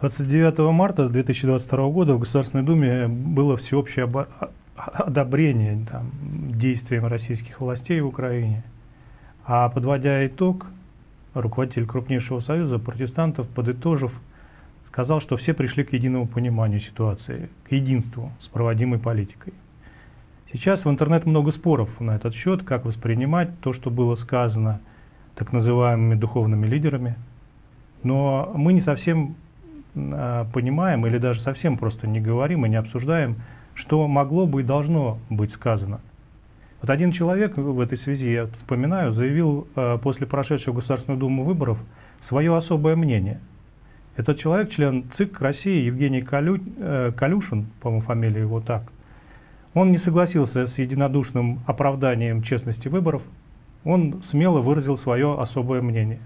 29 марта 2022 года в Государственной Думе было всеобщее одобрение действиям российских властей в Украине. А подводя итог, руководитель крупнейшего союза протестантов, подытожив, сказал, что все пришли к единому пониманию ситуации, к единству с проводимой политикой. Сейчас в интернете много споров на этот счет, как воспринимать то, что было сказано так называемыми духовными лидерами. Но мы не совсем понимаем или даже совсем просто не говорим и не обсуждаем, что могло бы и должно быть сказано. Вот один человек в этой связи, я вспоминаю, заявил после прошедшего в Государственную Думу выборов свое особое мнение. Этот человек, член ЦИК России, Евгений Колюшин, по-моему, фамилия его так. Он не согласился с единодушным оправданием честности выборов. Он смело выразил свое особое мнение.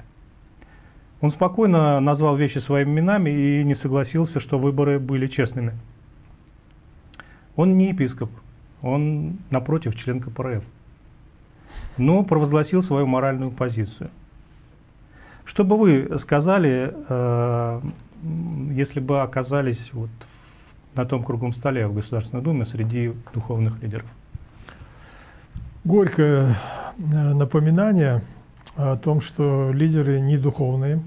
Он спокойно назвал вещи своими именами и не согласился, что выборы были честными. Он не епископ, он, напротив, член КПРФ, но провозгласил свою моральную позицию. Что бы вы сказали, если бы оказались вот на том круглом столе в Государственной Думе среди духовных лидеров? Горькое напоминание о том, что лидеры не духовные.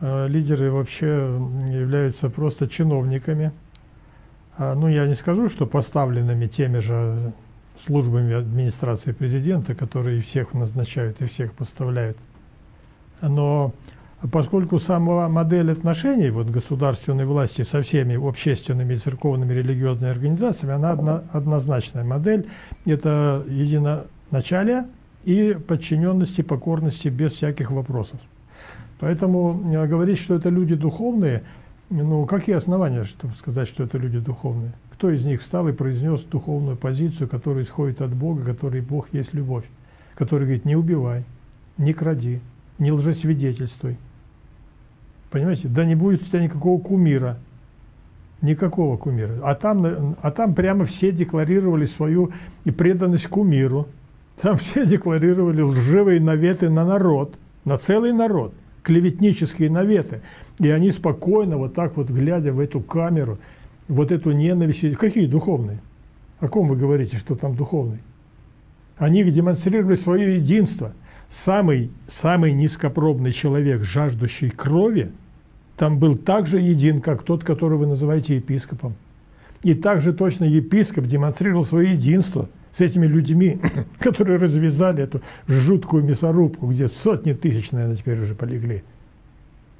Лидеры вообще являются просто чиновниками. Ну, я не скажу, что поставленными теми же службами администрации президента, которые всех назначают и всех поставляют. Но поскольку сама модель отношений вот, государственной власти со всеми общественными, церковными, религиозными организациями, она однозначная модель, это единоначалие и подчиненности, покорности без всяких вопросов. Поэтому говорить, что это люди духовные, ну какие основания, чтобы сказать, что это люди духовные? Кто из них встал и произнес духовную позицию, которая исходит от Бога, который Бог есть любовь, который говорит, не убивай, не кради, не лжесвидетельствуй. Понимаете? Да не будет у тебя никакого кумира. Никакого кумира. А там прямо все декларировали свою преданность кумиру. Там все декларировали лживые наветы на народ, на целый народ, клеветнические наветы. И они спокойно, вот так вот, глядя в эту камеру, вот эту ненависть. Какие духовные? О ком вы говорите, что там духовный? Они демонстрировали свое единство. Самый низкопробный человек, жаждущий крови, там был так же един, как тот, которого вы называете епископом. И также точно епископ демонстрировал свое единство с этими людьми, которые развязали эту жуткую мясорубку, где сотни тысяч, наверное, теперь уже полегли.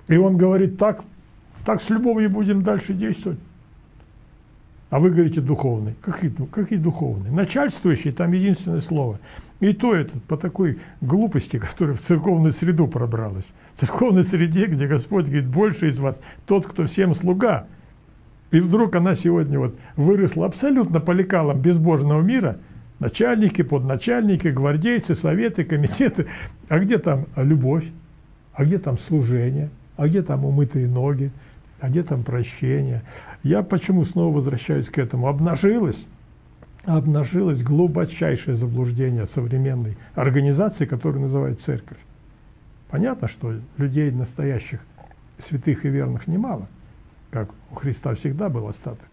И он говорит, так с любовью будем дальше действовать. А вы говорите духовный. Какие духовные? Начальствующий, там единственное слово. И то это по такой глупости, которая в церковную среду пробралась. В церковной среде, где Господь говорит, больше из вас тот, кто всем слуга. И вдруг она сегодня вот выросла абсолютно по лекалам безбожного мира. Начальники, подначальники, гвардейцы, советы, комитеты. А где там любовь? А где там служение? А где там умытые ноги? А где там прощение? Я почему снова возвращаюсь к этому? Обнажилось глубочайшее заблуждение современной организации, которую называют церковь. Понятно, что людей настоящих, святых и верных немало, как у Христа всегда был остаток.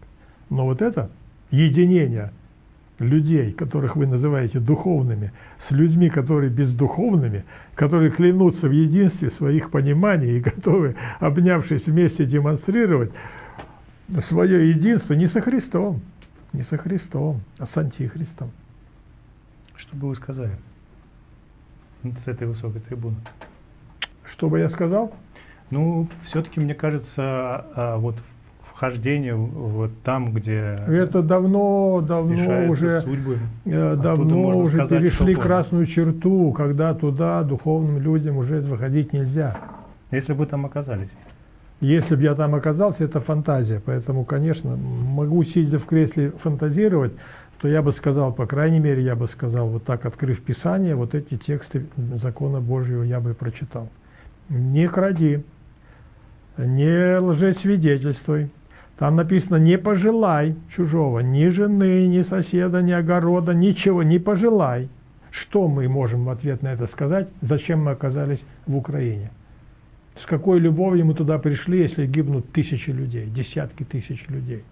Но вот это единение людей, которых вы называете духовными, с людьми, которые бездуховными, которые клянутся в единстве своих пониманий и готовы, обнявшись вместе, демонстрировать свое единство не со Христом, не со Христом, а с антихристом. Что бы вы сказали с этой высокой трибуны? Что бы я сказал? Ну, все-таки, мне кажется, вот вхождение вот там, где это давно уже судьбы. Давно уже сказать, перешли красную черту, когда туда духовным людям уже выходить нельзя. Если бы там оказались. Если бы я там оказался, это фантазия. Поэтому, конечно, могу, сидя в кресле, фантазировать, то я бы сказал, по крайней мере, я бы сказал, вот так, открыв Писание, вот эти тексты закона Божьего я бы прочитал. Не кради, не лжесвидетельствуй. Там написано, не пожелай чужого, ни жены, ни соседа, ни огорода, ничего, не пожелай. Что мы можем в ответ на это сказать? Зачем мы оказались в Украине? С какой любовью мы туда пришли, если гибнут тысячи людей, десятки тысяч людей.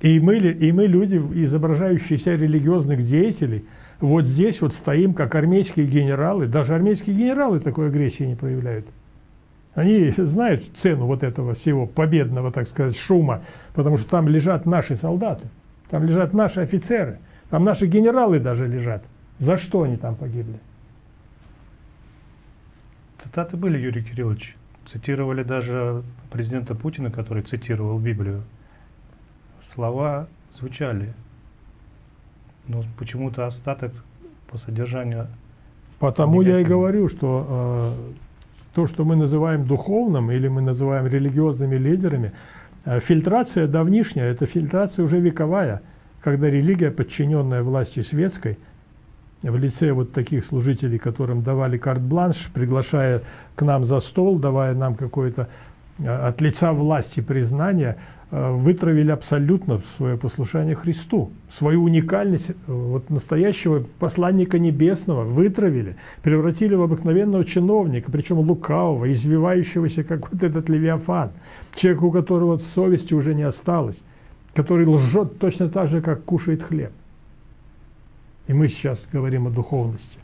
И мы люди, изображающиеся религиозных деятелей, вот здесь вот стоим, как армейские генералы. Даже армейские генералы такой агрессии не проявляют. Они знают цену вот этого всего победного, так сказать, шума, потому что там лежат наши солдаты, там лежат наши офицеры, там наши генералы даже лежат. За что они там погибли? Цитаты были, Юрий Кириллович. Цитировали даже президента Путина, который цитировал Библию. Слова звучали, но почему-то остаток по содержанию... Потому я и говорю, что то, что мы называем духовным или мы называем религиозными лидерами, фильтрация давнишняя, это фильтрация уже вековая, когда религия, подчиненная власти светской, в лице вот таких служителей, которым давали карт-бланш, приглашая к нам за стол, давая нам какое-то от лица власти признание, вытравили абсолютно свое послушание Христу, свою уникальность вот настоящего посланника небесного вытравили, превратили в обыкновенного чиновника, причем лукавого, извивающегося, как вот этот Левиафан, человек, у которого совести уже не осталось, который лжет точно так же, как кушает хлеб. И мы сейчас говорим о духовности.